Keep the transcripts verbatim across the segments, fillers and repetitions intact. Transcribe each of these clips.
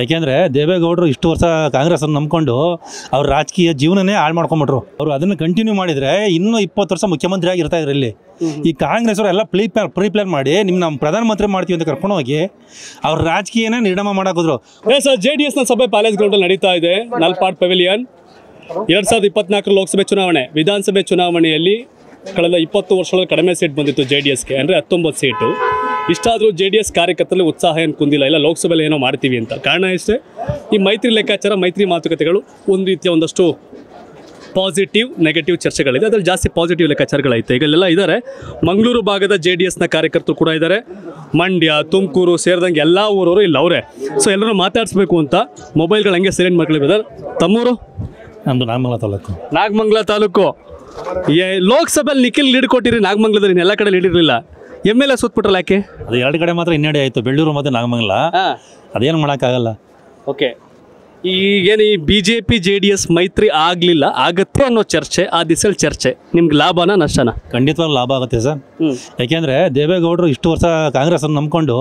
ಯಾಕೆಂದ್ರೆ ದೇವೇಗೌಡರು ಇಷ್ಟು ವರ್ಷ ಕಾಂಗ್ರೆಸ್ ಅನ್ನು ನಂಬಿಕೊಂಡು ಅವರ ರಾಜಕೀಯ ಜೀವನನೇ ಹಾಳು ಮಾಡ್ಕೊಂಡ್ಬಿಟ್ರು। ಅವರು ಅದನ್ನ ಕಂಟಿನ್ಯೂ ಮಾಡಿದ್ರೆ ಇನ್ನು ಇಪ್ಪತ್ತು ವರ್ಷ ಮುಖ್ಯಮಂತ್ರಿ ಆಗಿ ಇರ್ತಾ ಇದ್ರು। ಇಲ್ಲಿ ಈ ಕಾಂಗ್ರೆಸ್ ಅವರು ಎಲ್ಲ ಪ್ರೀ ಪ್ಲಾನ್ ಪ್ರೀ ಪ್ಲಾನ್ ಮಾಡಿ ನಿಮ್ಮ ನಾವು ಪ್ರಧಾನಮಂತ್ರಿ ಮಾಡ್ತೀವಿ ಅಂತ ಕರ್ಕೊಂಡು ಹೋಗಿ ಅವರ ರಾಜಕೀಯನ ನಿರ್ಣಯ ಮಾಡಾಕಿದ್ರು। ಸರ್ ಜೆಡಿಎಸ್ ನ ಸಭೆ ಪ್ಯಾಲೇಸ್ ಗ್ರೌಂಡ್ ಅಲ್ಲಿ ನಡೀತಾ ಇದೆ। ನಾಲ್ಪಾಡ್ ಪೆವಿಲಿಯನ್ ಎರಡು ಸಾವಿರದ ಇಪ್ಪತ್ನಾಲ್ಕರ ಲೋಕಸಭೆ ಚುನಾವಣೆ ವಿಧಾನಸಭೆ ಚುನಾವಣೆಯಲ್ಲಿ ಕಳೆದ ಇಪ್ಪತ್ತು ವರ್ಷಗಳ ಕಡಿಮೆ ಸೀಟ್ ಬಂದಿತ್ತು ಜೆಡಿಎಸ್ಗೆ, ಅಂದರೆ ಹತ್ತೊಂಬತ್ತು ಸೀಟು। ಇಷ್ಟಾದರೂ ಜೆ ಡಿ ಎಸ್ ಕಾರ್ಯಕರ್ತರಲ್ಲಿ ಉತ್ಸಾಹ ಏನು ಕುಂದಿಲ್ಲ, ಇಲ್ಲ ಲೋಕಸಭೆಯಲ್ಲಿ ಏನೋ ಮಾಡ್ತೀವಿ ಅಂತ। ಕಾರಣ ಇಷ್ಟೇ, ಈ ಮೈತ್ರಿ ಲೆಕ್ಕಾಚಾರ, ಮೈತ್ರಿ ಮಾತುಕತೆಗಳು ಒಂದು ರೀತಿಯ ಒಂದಷ್ಟು ಪಾಸಿಟಿವ್ ನೆಗೆಟಿವ್ ಚರ್ಚೆಗಳಿದೆ, ಅದರಲ್ಲಿ ಜಾಸ್ತಿ ಪಾಸಿಟಿವ್ ಲೆಕ್ಕಾಚಾರಗಳಾಯಿತು। ಈಗಲೆಲ್ಲ ಇದ್ದಾರೆ, ಮಂಗಳೂರು ಭಾಗದ ಜೆ ಡಿ ಎಸ್ನ ಕಾರ್ಯಕರ್ತರು ಕೂಡ ಇದ್ದಾರೆ, ಮಂಡ್ಯ ತುಮಕೂರು ಸೇರಿದಂಗೆ ಎಲ್ಲ ಊರವರು ಇಲ್ಲಿ ಅವರೇ। ಸೊ ಎಲ್ಲರೂ ಮಾತಾಡಿಸ್ಬೇಕು ಅಂತ ಮೊಬೈಲ್ಗಳು ಹಂಗೆ ಸೈಲೆಂಟ್ ಮಾಡ್ಕೊಳ್ಳಿ। ತಮ್ಮೂರು ನಮ್ಮದು ನಾಗಮಂಗಲ ತಾಲೂಕು ನಾಗಮಂಗಲ ತಾಲೂಕು ಏ ಲೋಕಸಭೆಯಲ್ಲಿ ನಿಖಿಲ್ ಲೀಡ್ ಕೊಟ್ಟಿರಿ, ನಾಗಮಂಗಲದಲ್ಲಿ ಇನ್ನೆಲ್ಲ ಕಡೆ ಲೀಡ್ ಇರಲಿಲ್ಲ, ಎಮ್ ಎಲ್ ಎ ಸೋತ್ಬಿಟ್ರಲ್ಲ ಯಾಕೆ? ಅದು ಎರಡು ಕಡೆ ಮಾತ್ರ ಹಿನ್ನಡೆ ಆಯಿತು, ಬೆಳ್ಳೂರು ಮತ್ತು ನಾಗಮಂಗಲ, ಅದೇನು ಮಾಡೋಕ್ಕಾಗಲ್ಲ। ಓಕೆ, ಈಗೇನು ಈ B J P J D S ಮೈತ್ರಿ ಆಗಲಿಲ್ಲ, ಆಗತ್ತೆ ಅನ್ನೋ ಚರ್ಚೆ, ಆ ದಿಸೆಯಲ್ಲಿ ಚರ್ಚೆ, ನಿಮ್ಗೆ ಲಾಭನಾ ನಷ್ಟನಾ? ಖಂಡಿತವಾಗ್ಲೂ ಲಾಭ ಆಗುತ್ತೆ ಸರ್, ಯಾಕೆಂದರೆ ದೇವೇಗೌಡರು ಇಷ್ಟು ವರ್ಷ ಕಾಂಗ್ರೆಸ್ಸನ್ನು ನಂಬಿಕೊಂಡು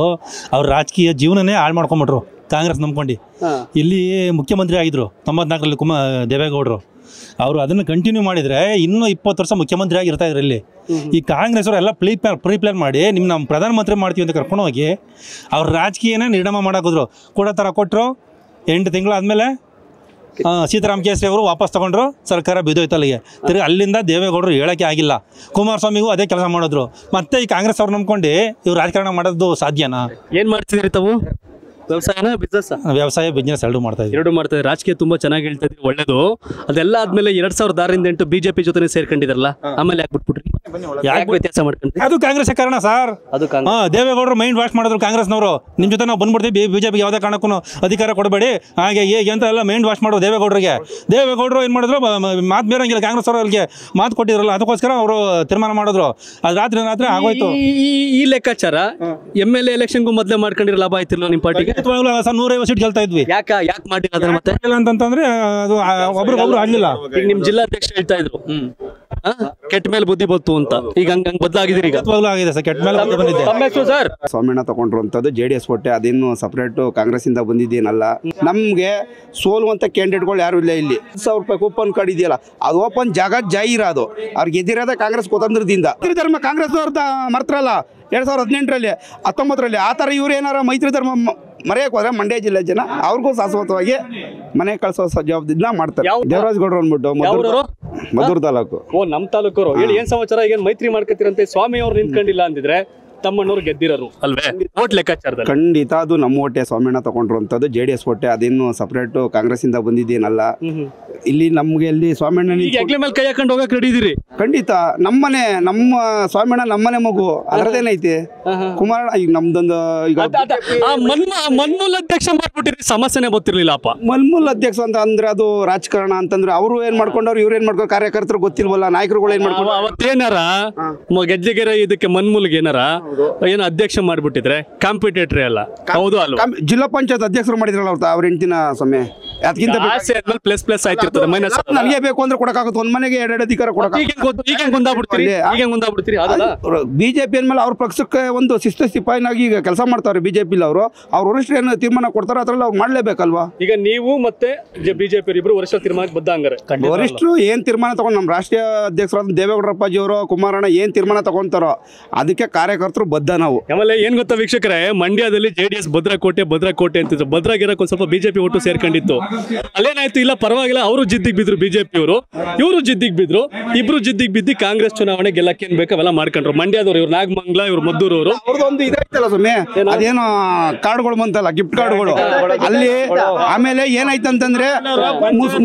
ಅವ್ರ ರಾಜಕೀಯ ಜೀವನನೇ ಹಾಳು ಮಾಡ್ಕೊಂಬಿಟ್ರು। ಕಾಂಗ್ರೆಸ್ ನಂಬ್ಕೊಂಡು ಇಲ್ಲಿ ಮುಖ್ಯಮಂತ್ರಿ ಆಗಿದ್ರು ತೊಂಬತ್ನಾಲ್ಕರಲ್ಲಿ ಕುಮಾ ದೇವೇಗೌಡರು, ಅವರು ಅದನ್ನು ಕಂಟಿನ್ಯೂ ಮಾಡಿದರೆ ಇನ್ನೂ ಇಪ್ಪತ್ತು ವರ್ಷ ಮುಖ್ಯಮಂತ್ರಿ ಆಗಿರ್ತಾ ಇದ್ರು। ಇಲ್ಲಿ ಈ ಕಾಂಗ್ರೆಸ್ ಅವರು ಎಲ್ಲ ಪ್ರೀ ಪ್ಲಾನ್ ಪ್ರೀ ಪ್ಲಾನ್ ಮಾಡಿ ನಿಮ್ಮ ನಮ್ಮ ಪ್ರಧಾನಮಂತ್ರಿ ಮಾಡ್ತೀವಿ ಅಂತ ಕರ್ಕೊಂಡು ಹೋಗಿ ಅವ್ರ ರಾಜಕೀಯನ ನಿರ್ಣಯ ಮಾಡೋಕಿದ್ರು। ಕೊಡೋ ಥರ ಕೊಟ್ಟರು, ಎಂಟು ತಿಂಗಳಾದಮೇಲೆ ಸೀತಾರಾಮ್ ಕೇಸರಿ ಅವರು ವಾಪಸ್ ತಗೊಂಡ್ರು, ಸರ್ಕಾರ ಬಿದ್ದೋಯ್ತು ಅಲ್ಲಿಗೆ ತಿರ್ಗಿ। ಅಲ್ಲಿಂದ ದೇವೇಗೌಡರು ಹೇಳೋಕ್ಕೆ ಆಗಿಲ್ಲ, ಕುಮಾರಸ್ವಾಮಿಗೂ ಅದೇ ಕೆಲಸ ಮಾಡಿದ್ರು। ಮತ್ತೆ ಈ ಕಾಂಗ್ರೆಸ್ ಅವ್ರು ನಂಬ್ಕೊಂಡು ಇವ್ರು ರಾಜಕಾರಣ ಮಾಡೋದು ಸಾಧ್ಯನಾ? ಏನು ಮಾಡ್ತಿದ್ದೀರಿ ತಾವು? ವ್ಯವಸಾಯನ ಬಿಸ್ನೆಸ್? ವ್ಯವಸಾಯ ಬಿಸ್ನೆಸ್ ಎರಡು ಮಾಡ್ತಾ ಇದ್ದೀವಿ, ಎರಡು ಮಾಡ್ತಾ ಇದ್ದೀವಿ। ರಾಜಕೀಯ ತುಂಬ ಚೆನ್ನಾಗಿ ಹೇಳ್ತಾ ಇದ್ದೀವಿ, ಒಳ್ಳೇದು। ಅದೆಲ್ಲ ಆದಮೇಲೆ ಎರಡು ಸಾವಿರದ ಆರರಿಂದ ಎಂಟು ಬಿಜೆಪಿ ಜೊತೆ ಸೇರ್ಕೊಂಡಿದ್ರಲ್ಲ, ಆಮೇಲೆ ಯಾಕೆ ಬಿಟ್ಬಿಟ್ರಿ? ಯಾಕೆ ವ್ಯತ್ಯಾಸ ಮಾಡ್ಕೊಂಡ್ರಿ? ಅದು ಕಾಂಗ್ರೆಸ್ ಕಾರಣ ಸರ್, ಅದು ದೇವೇಗೌಡರು ಮೈಂಡ್ ವಾಶ್ ಮಾಡಿದ್ರು ಕಾಂಗ್ರೆಸ್ನವರು। ನಿಮ್ಮ ಜೊತೆ ನಾವು ಬಂದ್ಬಿಡ್ತೀವಿ, ಬಿಜೆಪಿಗೆ ಯಾವುದೇ ಕಾರಣಕ್ಕೂ ಅಧಿಕಾರ ಕೊಡಬೇಡಿ, ಹಾಗೆ ಹೇಗೆ ಅಂತ ಎಲ್ಲ ಮೈಂಡ್ ವಾಶ್ ಮಾಡೋರು ದೇವೇಗೌಡರಿಗೆ। ದೇವೇಗೌಡರು ಏನು ಮಾಡಿದ್ರು, ಮಾತು ಬೇರಂಗಿಲ್ಲ, ಕಾಂಗ್ರೆಸ್ ಅವರಿಗೆ ಮಾತು ಕೊಟ್ಟಿದ್ರಲ್ಲ, ಅದಕ್ಕೋಸ್ಕರ ಅವರು ತೀರ್ಮಾನ ಮಾಡಿದ್ರು, ಅದು ರಾತ್ರಿ ರಾತ್ರಿ ಆಗೋಯ್ತು। ಈ ಲೆಕ್ಕಾಚಾರ ಎಮ್ ಎಲ್ ಎ ಎಲೆಕ್ಷನ್ಗೂ ಮೊದಲೇ ಮಾಡ್ಕೊಂಡಿರೋ ಲಾಭ ಆಯ್ತಿಲ್ಲ ನಿಮ್ಮ ಪಾರ್ಟಿಗೆ? ನೂರೈವತ್ತು ಸೀಟ್ ಗೆಲ್ತಾ ಇದ್ವಿ, ಯಾಕೆ ಯಾಕೆ ಮಾಡಿಲ್ಲ ಮತ್ತೆ ಅಂತಂದ್ರೆ ಅದು ಒಬ್ರಿಗೊಬ್ರು ಆಗ್ಲಿಲ್ಲ। ಈಗ ನಿಮ್ ಜಿಲ್ಲಾಧ್ಯಕ್ಷ ಹೇಳ್ತಾ ಇದ್ರು ಕೆಟ್ಟ ಮೇಲೆ ಬುದ್ಧಿ ಬಂತು ಅಂತ, ಈಗ ಹಂಗ್ ಬದಲಾಗಿದ್ದೀರಿ? ಸ್ವಾಮಿನ ತಗೊಂಡ್ರಂಥದ್ದು ಜೆ ಡಿ ಎಸ್ ಕೊಟ್ಟೆ, ಅದೇನು ಸಪರೇಟ್ ಕಾಂಗ್ರೆಸ್ ಇಂದ ಬಂದಿದ್ದೇನಲ್ಲ। ನಮ್ಗೆ ಸೋಲುವಂತ ಕ್ಯಾಂಡಿಡೇಟ್ಗಳು ಯಾರು ಇಲ್ಲ ಇಲ್ಲಿ। ಸಾವಿರ ರೂಪಾಯಿ ಕೂಪನ್ ಕಾರ್ಡ್ ಇದೆಯಲ್ಲ, ಅದು ಓಪನ್ ಜಾಗ ಜಾಹೀರ, ಅದು ಅವ್ರಿಗೆ ಎದಿರೋದ ಕಾಂಗ್ರೆಸ್ ಕುತಂತ್ರದಿಂದ ಧರ್ಮ। ಕಾಂಗ್ರೆಸ್ ಅವ್ರದ್ದು ಮರ್ತರಲ್ಲ ಎರಡ್ ಸಾವಿರದ ಹದಿನೆಂಟರಲ್ಲಿ ಹತ್ತೊಂಬತ್ತರಲ್ಲಿ ಆ ಥರ ಇವ್ರು ಏನಾರ ಮೈತ್ರಿ ಧರ್ಮ ಮರೆಯಕ್ಕೆ ಹೋದ್ರೆ ಮಂಡ್ಯ ಜಿಲ್ಲೆ ಜನ ಅವ್ರಿಗೂ ಶಾಶ್ವತವಾಗಿ ಮನೆ ಕಳಿಸೋ ಜವಾಬ್ದಾರಿನ ಮಾಡ್ತಾರೆ। ದೇವರಾಜಗೌಡರು ಅಂದ್ಬಿಟ್ಟು ಮಧುರ ಮಧುರ ತಾಲೂಕು, ಓ ನಮ್ಮ ತಾಲೂಕರು ಹೇಳಿ, ಏನ್ ಸಮಾಚಾರ? ಈಗ ಮೈತ್ರಿ ಮಾಡ್ಕೊತೀರಂತೆ, ಸ್ವಾಮಿ ಅವ್ರು ನಿಂತ್ಕೊಂಡಿಲ್ಲ ಅಂದಿದ್ರೆ ತಮ್ಮಣ್ಣವ್ರು ಗೆದ್ದಿರೋರು ಅಲ್ವೇ? ಓಟ್ ಲೆಕ್ಕಾಚಾರದಲ್ಲಿ ಖಂಡಿತ ಅದು ನಮ್ಮ ಓಟೆ, ಸ್ವಾಮಿನ ತಗೊಂಡ್ರಂಥದ್ದು ಜೆ ಡಿ ಎಸ್ ಓಟೆ, ಅದೇನು ಸಪ್ರೇಟ್ ಕಾಂಗ್ರೆಸ್ ಇಂದ ಬಂದಿದ್ದೇನಲ್ಲ। ಇಲ್ಲಿ ನಮ್ಗೆ ಇಲ್ಲಿ ಸ್ವಾಮಿಣ್ಣ ಮೇಲೆ ಕೈ ಹಾಕೊಂಡು ಹೋಗಕ್ ರೆಡಿ ಇದೀರಿ? ಖಂಡಿತ, ನಮ್ಮನೆ ನಮ್ಮ ಸ್ವಾಮಿಣ್ಣ ನಮ್ಮನೆ ಮಗು, ಅದರದೇನೈತಿ ಕುಮಾರ ಈಗ ನಮ್ದೊಂದು ಈಗ ಮನ್ಮೂಲ್ ಅಧ್ಯಕ್ಷ ಮಾಡ್ಬಿಟ್ಟಿರಿ, ಸಮಸ್ಯೆನೇ ಗೊತ್ತಿರ್ಲಿಲ್ಲ ಅಪ್ಪ। ಮನ್ಮೂಲ್ ಅಧ್ಯಕ್ಷ ಅಂತ ಅಂದ್ರೆ ಅದು ರಾಜಕಾರಣ ಅಂತಂದ್ರೆ ಅವ್ರು ಏನ್ ಮಾಡ್ಕೊಂಡವ್ರು ಇವ್ರು ಏನ್ ಮಾಡ್ಕೊಂಡು ಕಾರ್ಯಕರ್ತರು ಗೊತ್ತಿಲ್ವಲ್ಲ, ನಾಯಕರುಗಳು ಏನ್ ಮಾಡ್ಕೊಂಡು ಅವತ್ತೇನಾರ ಗೆಜ್ಜೆಗೆರೆ ಇದಕ್ಕೆ ಮನ್ಮೂಲ್ಗೆ ಏನಾರ ಏನು ಅಧ್ಯಕ್ಷ ಮಾಡ್ಬಿಟ್ಟಿದ್ರೆ ಕಾಂಪಿಟೇಟರ್ ಅಲ್ಲ, ಹೌದು ಅಲ್ವಾ? ಜಿಲ್ಲಾ ಪಂಚಾಯತ್ ಅಧ್ಯಕ್ಷರು ಮಾಡಿದ್ರಲ್ಲ ಅವ್ರ ಹೆಂಡತಿನ ಸಮಯ, ಅದಕ್ಕಿಂತ ಪ್ಲಸ್ ಪ್ಲಸ್ ಆಯ್ತಿರ್ತದೆ, ಮೈನಸ್ ನನಗೆ ಬೇಕು ಅಂದ್ರೆ ಕೊಡಕಾಗುತ್ತೆ, ಒಂದ್ ಮನೆಗೆ ಎರಡೆರಡು ಅಧಿಕಾರ ಕೊಡಕಾಗುತ್ತೆ। ಈಗ ಮುಂದಾಗ್ಬಿಡ್ತೀರಿ ಈಗ ಮುಂದಾಗ್ಬಿಡ್ತೀರಿ ಬಿಜೆಪಿ ಅಂದ್ಮೇಲೆ ಅವ್ರ ಪಕ್ಷಕ್ಕೆ ಒಂದು ಶಿಸ್ತ ಸಿಪಾಯಿನಾಗಿ ಈಗ ಕೆಲಸ ಮಾಡ್ತಾರೆ ಬಿಜೆಪಿಲಿ ಅವರು, ಅವ್ರ ವರಿಷ್ಠ ಏನು ತೀರ್ಮಾನ ಕೊಡ್ತಾರೆ ಅದ್ರಲ್ಲಿ ಅವ್ರು ಮಾಡ್ಲೇಬೇಕಲ್ವಾ? ಈಗ ನೀವು ಮತ್ತೆ ಬಿಜೆಪಿ ಇಬ್ರು ವರಿಷ್ಠ ತೀರ್ಮಾನಕ್ಕೆ ಬದ್ಧ ಹಂಗಾರೆ? ವರಿಷ್ಠರು ಏನ್ ತೀರ್ಮಾನ ತಗೊಂಡು ನಮ್ಮ ರಾಷ್ಟ್ರೀಯ ಅಧ್ಯಕ್ಷರಾದ ದೇವೇಗೌಡರಪ್ಪಾಜಿ ಅವರು ಕುಮಾರಣ್ಣ ಏನ್ ತೀರ್ಮಾನ ತಗೊಂತಾರೋ ಅದಕ್ಕೆ ಕಾರ್ಯಕರ್ತರು ಬದ್ಧ ನಾವು। ಆಮೇಲೆ ಏನ್ ಗೊತ್ತಾ ವೀಕ್ಷಕರೇ, ಮಂಡ್ಯದಲ್ಲಿ ಜೆಡಿಎಸ್ ಭದ್ರಕೋಟೆ ಭದ್ರಕೋಟೆ ಅಂತಿದ್ರು, ಭದ್ರಾಗಿರಕ್ಕೆ ಒಂದ್ ಸ್ವಲ್ಪ ಬಿಜೆಪಿ ಒಟ್ಟು ಸೇರ್ಕೊಂಡಿತ್ತು, ಅಲ್ಲೇನಾಯ್ತು ಇಲ್ಲ ಪರವಾಗಿಲ್ಲ, ಅವರು ಜಿದ್ದಿಗೆ ಬಿದ್ರು ಬಿಜೆಪಿ ಅವರು, ಇವರು ಜಿದ್ದಿಗೆ ಬಿದ್ರು, ಇಬ್ರು ಜಿದ್ದಿಗೆ ಬಿದ್ದು ಕಾಂಗ್ರೆಸ್ ಚುನಾವಣೆ ಗೆಲ್ಲಕ್ಕೆ ಏನ್ ಬೇಕು ಅವೆಲ್ಲ ಮಾಡ್ಕೊಂಡ್ರು। ಮಂಡ್ಯದವ್ರು ಇವ್ರು, ನಾಗಮಂಗಲ ಇವ್ರು, ಮದ್ದೂರು ಅವರು, ಅವ್ರದೊಂದು ಇದಾಯ್ತಲ್ಲ ಸುಮ್ಮನೆ ಅದೇನೋ ಕಾರ್ಡ್ಗಳು ಬಂತಲ್ಲ, ಗಿಫ್ಟ್ ಕಾರ್ಡ್ಗಳು ಅಲ್ಲಿ। ಆಮೇಲೆ ಏನಾಯ್ತು ಅಂತಂದ್ರೆ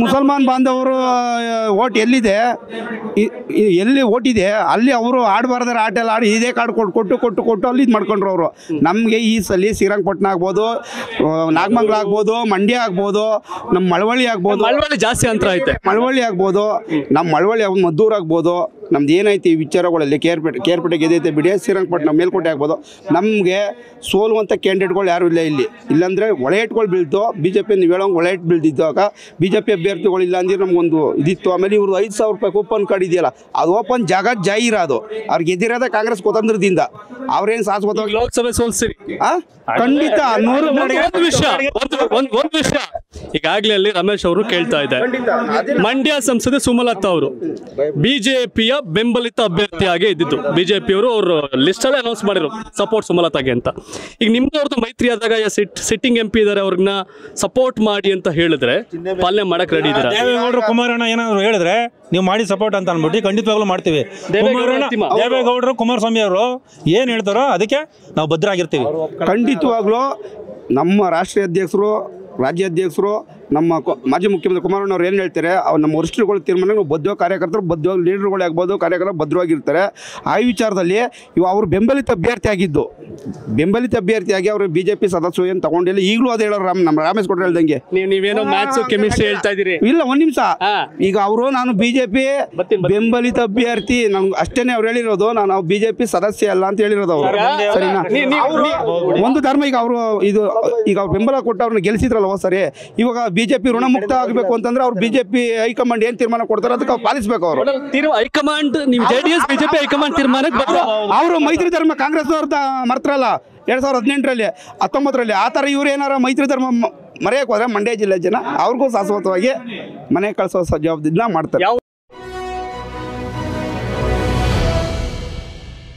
ಮುಸಲ್ಮಾನ್ ಬಾಂಧವರು ಓಟ್ ಎಲ್ಲಿದೆ, ಎಲ್ಲಿ ಓಟ್ ಇದೆ ಅಲ್ಲಿ ಅವರು ಆಡಬಾರ್ದಾರ ಆಟ ಎಲ್ಲ ಆಡಿ ಇದೇ ಕಾರ್ಡ್ ಕೊಟ್ಟು ಕೊಟ್ಟು ಕೊಟ್ಟು ಕೊಟ್ಟು ಅಲ್ಲಿ ಇದು ಮಾಡ್ಕೊಂಡ್ರು ಅವರು। ನಮಗೆ ಈ ಸಲ ಶ್ರೀರಂಗಪಟ್ಣ ಆಗ್ಬೋದು, ನಾಗಮಂಗಲ ಆಗ್ಬೋದು, ಮಂಡ್ಯ ಆಗ್ಬೋದು, ನಮ್ಮ ಮಳವಳ್ಳಿ ಆಗ್ಬೋದು, ಮಳವಳ್ಳಿ ಜಾಸ್ತಿ ಅಂತರ ಐತೆ, ಮಳವಳ್ಳಿ ಆಗ್ಬೋದು, ನಮ್ಮ ಮಳವಳ್ಳಿ ಮದ್ದೂರು ಆಗ್ಬೋದು, ನಮ್ದೇನೈತಿ ಈ ವಿಚಾರಗಳಲ್ಲಿ ಕೇರ್ಪೇಟೆ ಕೇರ್ಪೇಟೆ ಗೆದ್ದೈತೆ ಬಿಡಿ, ಶ್ರೀರಂಗಪಟ್ಟಣ ಮೇಲ್ಕೋಟೆ ಆಗ್ಬೋದು. ನಮಗೆ ಸೋಲುವಂಥ ಕ್ಯಾಂಡಿಡೇಟ್ಗಳು ಯಾರೂ ಇಲ್ಲ ಇಲ್ಲಿ. ಇಲ್ಲಾಂದರೆ ಒಳೆಟ್ಗಳು ಬೀಳ್ತು ಬಿ ಜೆ ಪಿ, ನೀವು ಹೇಳೋಂಗೆ ಒಳೆಟ್ ಬೀಳ್ದಿದ್ದಾಗ ಬಿ ಜೆ ಪಿ ಅಭ್ಯರ್ಥಿಗಳು ಇಲ್ಲ ಅಂದ್ರೆ ನಮಗೊಂದು ಇದಿತ್ತು. ಆಮೇಲೆ ಇವರು ಐದು ಸಾವಿರ ರೂಪಾಯಿ ಕೂಪನ್ ಕಾರ್ಡ್ ಇದೆಯಲ್ಲ, ಅದು ಓಪನ್ ಜಾಗ ಜಾಹೀರ, ಅದು ಅವ್ರಿಗೆ ಗೆದ್ದಿರೋದೇ ಕಾಂಗ್ರೆಸ್ ಕುತಂತ್ರದಿಂದ. ಅವ್ರೇನು ಶಾಶ್ವತವಾಗಿ ಲೋಕಸಭೆ ಸೋಲ್ಸಿರಿ ಖಂಡಿತ ನೂರು ವಿಷಯ. ಒಂದು ವಿಷಯ ಈಗಾಗಲೇ ಅಲ್ಲಿ ರಮೇಶ್ ಅವರು ಕೇಳ್ತಾ ಇದ್ದಾರೆ, ಮಂಡ್ಯ ಸಂಸದೆ ಸುಮಲತಾ ಅವರು ಬಿಜೆಪಿಯ ಬೆಂಬಲಿತ ಅಭ್ಯರ್ಥಿಯಾಗಿ ಇದ್ದಿದ್ದು, ಬಿಜೆಪಿಯವರು ಅವರು ಲಿಸ್ಟ್ ಅಲ್ಲಿ ಅನೌನ್ಸ್ ಮಾಡಿದ್ರು ಸಪೋರ್ಟ್ ಸುಮಲತಾಗೆ ಅಂತ. ಈಗ ನಿಮ್ದು ಅವ್ರದ್ದು ಮೈತ್ರಿ ಆದಾಗ ಸಿಟ್ಟಿಂಗ್ ಎಂ ಪಿ ಇದಾರೆ, ಅವ್ರನ್ನ ಸಪೋರ್ಟ್ ಮಾಡಿ ಅಂತ ಹೇಳಿದ್ರೆ ಪಾಲನೆ ಮಾಡಕ್ ರೆಡಿ ಇದ್ದಾರೆ. ದೇವೇಗೌಡರು ಕುಮಾರಣ್ಣ ಏನಾದ್ರು ಹೇಳಿದ್ರೆ ನೀವು ಮಾಡಿ ಸಪೋರ್ಟ್ ಅಂತ ಅನ್ಬಿಟ್ಟು ಖಂಡಿತವಾಗ್ಲೂ ಮಾಡ್ತೀವಿ. ದೇವೇಗೌಡರು ಕುಮಾರಸ್ವಾಮಿ ಅವರು ಏನ್ ಹೇಳ್ತಾರೋ ಅದಕ್ಕೆ ನಾವು ಭದ್ರ ಆಗಿರ್ತೀವಿ ಖಂಡಿತವಾಗ್ಲೂ. ನಮ್ಮ ರಾಷ್ಟ್ರೀಯ ಅಧ್ಯಕ್ಷರು, ರಾಜ್ಯಾಧ್ಯಕ್ಷರು, ನಮ್ಮ ಮಾಜಿ ಮುಖ್ಯಮಂತ್ರಿ ಕುಮಾರಣ್ಣವ್ರು ಏನು ಹೇಳ್ತಾರೆ, ಅವ್ರು ನಮ್ಮ ವರಿಷ್ಠರುಗಳ ತೀರ್ಮಾನ ನಾವು ಬದ್ಧವಾಗಿ, ಕಾರ್ಯಕರ್ತರು ಬದ್ಧವಾಗಿ, ಲೀಡರ್ಗಳೇ ಆಗ್ಬೋದು, ಕಾರ್ಯಕರ್ತರು ಭದ್ರವಾಗಿರ್ತಾರೆ. ಆ ವಿಚಾರದಲ್ಲಿ ಇವು ಅವರು ಬೆಂಬಲಿತ ಅಭ್ಯರ್ಥಿ ಆಗಿದ್ದು, ಬೆಂಬಲಿತ ಅಭ್ಯರ್ಥಿಯಾಗಿ ಅವರು ಬಿ ಜೆ ಪಿ ಸದಸ್ಯರು ಏನು ತಗೊಂಡಿಲ್ಲ. ಈಗಲೂ ಅದು ಹೇಳೋರು ರಾಮ್ ನಮ್ಮ ರಾಮೇಶ್ ಕೊಟ್ರೆ ಹೇಳ್ದಂಗೆ ನೀವೇನೋ ಮ್ಯಾಥ್ಸ್ ಕೆಮಿಸ್ಟ್ರಿ ಹೇಳ್ತಾ ಇದ್ದೀರಿ. ಇಲ್ಲ, ಒಂದು ನಿಮಿಷ. ಈಗ ಅವರು ನಾನು ಬಿ ಜೆ ಪಿ ಬೆಂಬಲಿತ ಅಭ್ಯರ್ಥಿ, ನಮ್ಗೆ ಅಷ್ಟೇ ಅವ್ರು ಹೇಳಿರೋದು, ನಾನು ಬಿ ಜೆ ಪಿ ಸದಸ್ಯ ಅಲ್ಲ ಅಂತ ಹೇಳಿರೋದು ಅವರು. ಸರಿನಾ? ಒಂದು ಧರ್ಮ. ಈಗ ಅವರು ಇದು ಈಗ ಅವ್ರು ಬೆಂಬಲ ಕೊಟ್ಟು ಅವ್ರನ್ನ ಗೆಲ್ಸಿದ್ರಲ್ಲ ಹೋದ ಸರಿ. ಇವಾಗ ಬಿಜೆಪಿ ಋಣಮುಕ್ತ ಆಗಬೇಕು ಅಂತಂದ್ರೆ ಅವ್ರು ಬಿಜೆಪಿ ಹೈಕಮಾಂಡ್ ಏನ್ ತೀರ್ಮಾನ ಕೊಡ್ತಾರೆ ಅದಕ್ಕೆ ಪಾಲಿಸಬೇಕು ಅವರು. ಹೈಕಮಾಂಡ್ ನಿಮ್ ಜೆಡಿಎಸ್ ಬಿಜೆಪಿ ಹೈಕಮಾಂಡ್ ತೀರ್ಮಾನಕ್ಕೆ ಅವರು ಮೈತ್ರಿ ಧರ್ಮ ಕಾಂಗ್ರೆಸ್ ಅವ್ರದ್ದು ಮರ್ತರಲ್ಲ ಎರಡ್ ಸಾವಿರದ ಹದಿನೆಂಟರಲ್ಲಿ ಹತ್ತೊಂಬತ್ತರಲ್ಲಿ ಆ ಥರ. ಇವ್ರು ಏನಾರ ಮೈತ್ರಿ ಧರ್ಮ ಮರೆಯಕ್ಕೆ ಹೋದ್ರೆ ಮಂಡ್ಯ ಜಿಲ್ಲೆ ಜನ ಅವ್ರಿಗೂ ಶಾಶ್ವತವಾಗಿ ಮನೆ ಕಳಿಸೋ ಜವಾಬ್ದಾರಿನ ಮಾಡ್ತಾರೆ.